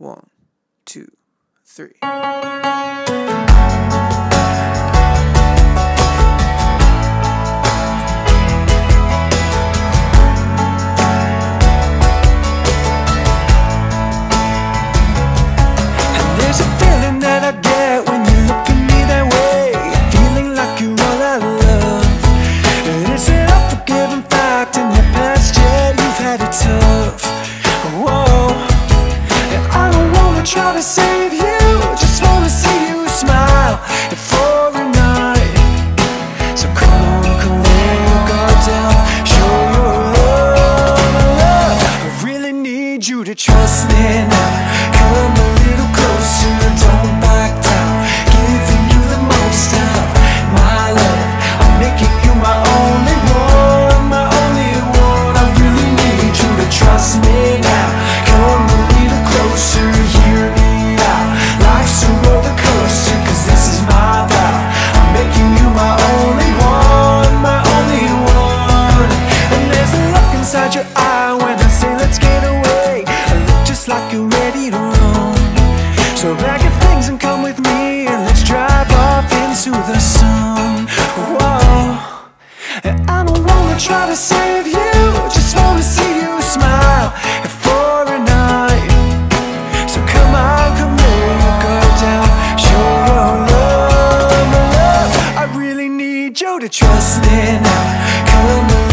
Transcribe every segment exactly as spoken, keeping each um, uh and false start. One, two, three. Try to save you, just wanna see you smile for a night. So come on, come on, guard down, show your love, my love. I really need you to trust me now. Come a little closer, don't back down. Giving you the most out, my love. I'm making you my only one, my only one. I really need you to trust me now. Come a little closer. Your eye when I say let's get away, I look just like you're ready to run. So pack your things and come with me, and let's drive off into the sun. Whoa, and I don't wanna try to save you, just wanna see you smile for a night. So come on, come on, go down, show your love, my love. I really need you to trust me now. Come on.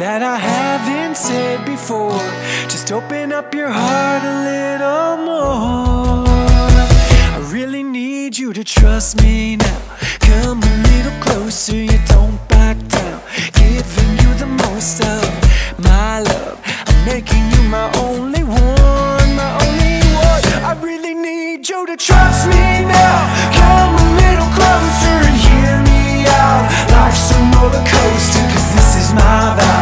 That I haven't said before, just open up your heart a little more. I really need you to trust me now. Come a little closer, you don't back down. Giving you the most of my love, I'm making you my only one, my only one. I really need you to trust me now. Come a little closer and hear me out. Life's a roller coaster, cause this is my vow.